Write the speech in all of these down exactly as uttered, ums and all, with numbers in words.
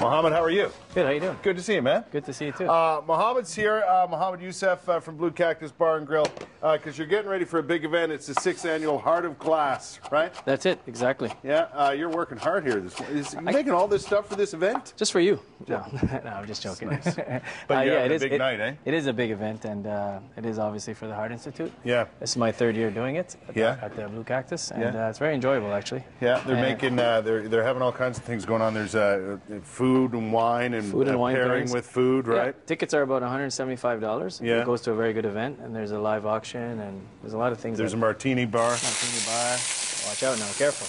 Mohammed, how are you? Good, how you doing? Good to see you, man. Good to see you, too. Uh, Mohammed's here, uh, Mohammed Yusef uh, from Blue Cactus Bar and Grill, because uh, you're getting ready for a big event. It's the sixth annual Heart of Glass, right? That's it, exactly. Yeah, uh, you're working hard here. This, is, you're I, making all this stuff for this event? Just for you. Yeah. No, no, I'm just joking. Nice. But uh, yeah, yeah, it is a big it, night, eh? It is a big event, and uh, it is obviously for the Heart Institute. Yeah. This is my third year doing it at, yeah. the, at the Blue Cactus, and yeah. uh, it's very enjoyable, actually. Yeah, they're and, making, uh, they're, they're having all kinds of things going on. There's uh, food. Food and wine and, food and wine pairing pairings. with food, right? Yeah. Tickets are about one hundred seventy-five dollars. Yeah. It goes to a very good event, and there's a live auction, and there's a lot of things. There's a martini bar. Martini bar. Watch out now, careful.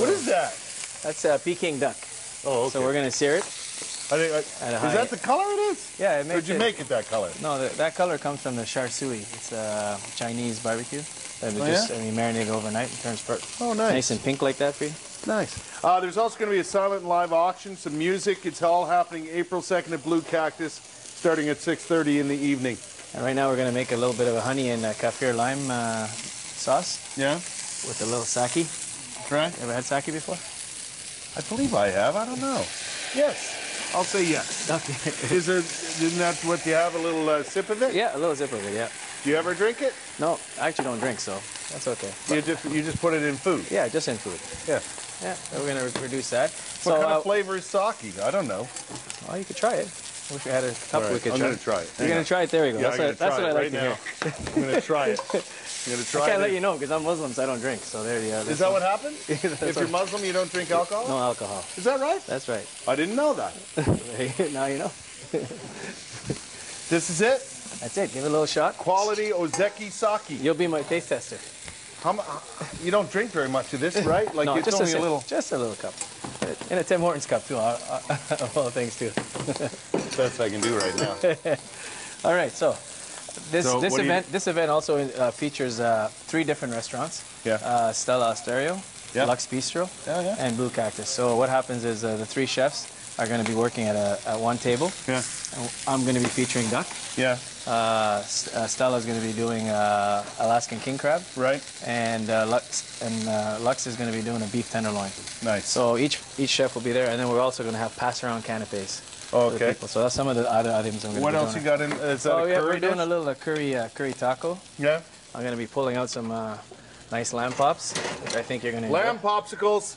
What is that? That's uh, Peking duck. Oh, okay. So we're going to sear it. I think, like, is that the color it is? Yeah, it makes or did you it, make it that color? No, the, that color comes from the char siu. It's a Chinese barbecue that we oh, just yeah? I mean, marinate overnight and turns oh, nice. nice and pink like that for you. Nice. Uh, there's also going to be a silent and live auction, some music. It's all happening April second at Blue Cactus, starting at six thirty in the evening. And right now we're going to make a little bit of a honey and a kaffir lime uh, sauce. Yeah. With a little sake. Right. Ever had sake before? I believe I have. I don't know. Yes. I'll say yes. Okay. Is there, isn't that what you have, a little uh, sip of it? Yeah, a little sip of it, yeah. Do you ever drink it? No, I actually don't drink, so that's okay. You just, you just put it in food? Yeah, just in food. Yeah. Yeah, we're going to reduce that. What so, kind uh, of flavor is sake? I don't know. Well, you could try it. I wish we had a cup right. we could I'm try. I'm going to try it. You're going to try it? There you go. Yeah, that's what, that's what I like right to now. hear. I'm going to try it. I'm going to try I can't it. let you know, because I'm Muslim, so I don't drink. So there you go. Is that what happened? If you're Muslim, you don't drink alcohol? No alcohol. Is that right? That's right. I didn't know that. Now you know. This is it? That's it. Give it a little shot. Quality Ozeki Sake. You'll be my taste tester. How, you don't drink very much of this, right? Like no, you just only a, a little, just a little cup, and a Tim Hortons cup too. All, all things too. That's the best I can do right now. All right, so this so this event you... this event also uh, features uh, three different restaurants. Yeah. Uh, Stella Osterio, yeah. Lux Bistro, yeah, yeah. and Blue Cactus. So what happens is uh, the three chefs are going to be working at a at one table. Yeah. I'm going to be featuring duck. Yeah. Uh, uh, Stella's going to be doing uh, Alaskan king crab, right? And uh, Lux and uh, Lux is going to be doing a beef tenderloin. Nice. So each each chef will be there, and then we're also going to have pass around canapes. Oh, okay. So that's some of the other items I'm going to be doing. What else you got in? Is that oh a yeah, curry we're dish? doing a little uh, curry uh, curry taco. Yeah. I'm going to be pulling out some uh, nice lamb pops, which I think you're going to lamb enjoy. popsicles.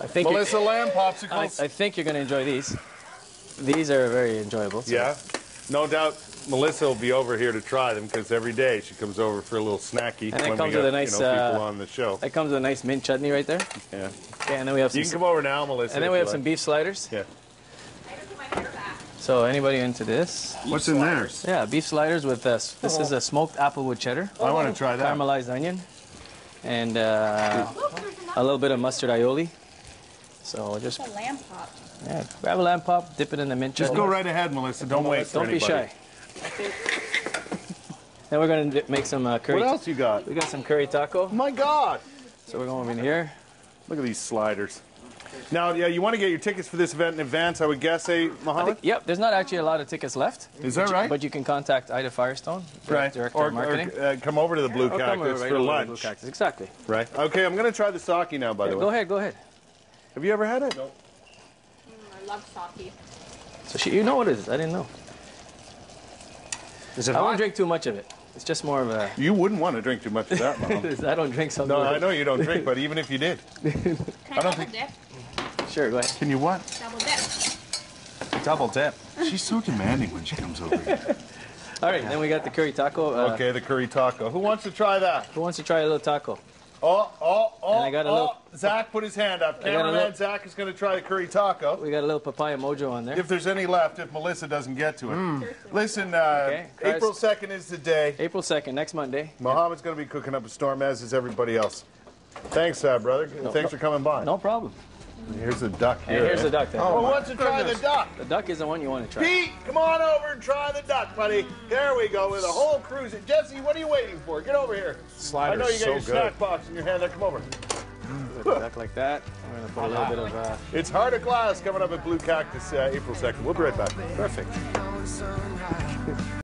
I think Melissa lamb popsicles. I, I think you're going to enjoy these. These are very enjoyable. So. Yeah. No doubt. Melissa will be over here to try them because every day she comes over for a little snacky. And that comes with a nice, you know, people uh, on the show. That comes with a nice mint chutney right there. Yeah. Yeah, and then we have some. You can come over now, Melissa. And then we have like. some beef sliders. Yeah. I don't put my hair back. So anybody into this? Beef What's sliders? in there? Yeah, beef sliders with this. This oh. is a smoked applewood cheddar. Oh. I want to try that. Caramelized onion, and uh, a little bit of mustard aioli. So just. That's a lamb pop. Yeah, grab a lamb pop, dip it in the mint chutney. Just go right ahead, Melissa. Don't, don't wait. For don't anybody. be shy. Then we're going to make some uh, curry. What else you got? We got some curry taco. My God! So we're going in here. Look at these sliders. Now, yeah, you want to get your tickets for this event in advance, I would guess, eh, Mohammed? Think, yep, there's not actually a lot of tickets left. Is that right? You, but you can contact Ida Firestone, right. Director or, of Marketing. Or uh, come over to the Blue or Cactus over, right, for lunch. Blue Cactus. Exactly. Right. Okay, I'm going to try the sake now, by yeah, the way. Go ahead, go ahead. Have you ever had it? No. Nope. Mm, I love sake. So she, you know what it is. I didn't know. I hot? won't drink too much of it. It's just more of a... You wouldn't want to drink too much of that, Mom. I don't drink something. No, like I know you don't drink, but even if you did. Can I, I don't double think... dip? Sure, go ahead. Can you what? Double dip. Double dip. She's so demanding when she comes over here. All right, then we got the curry taco. Uh, okay, the curry taco. Who wants to try that? Who wants to try a little taco? Oh, oh, oh, and I got a oh, little... Zach put his hand up. Cameraman little... Zach is going to try the curry taco. We got a little papaya mojo on there. If there's any left, if Melissa doesn't get to it. Mm. Listen, uh, okay. April second is the day. April second, next Monday. Mohammed's going to be cooking up a storm, as is everybody else. Thanks, uh, brother. No, Thanks no, for coming by. No problem. Here's the duck here. And here's eh? the duck. Then. Oh, who wants to try the duck? The duck is the one you want to try. Pete, come on over and try the duck, buddy. There we go with a whole cruise. Jesse, what are you waiting for? Get over here. Sliders I know you got so your good. snack box in your hand. Now come over. Duck like that. We're going to put a little bit of... Uh... It's Heart of Glass coming up at Blue Cactus uh, April second. We'll be right back. Perfect.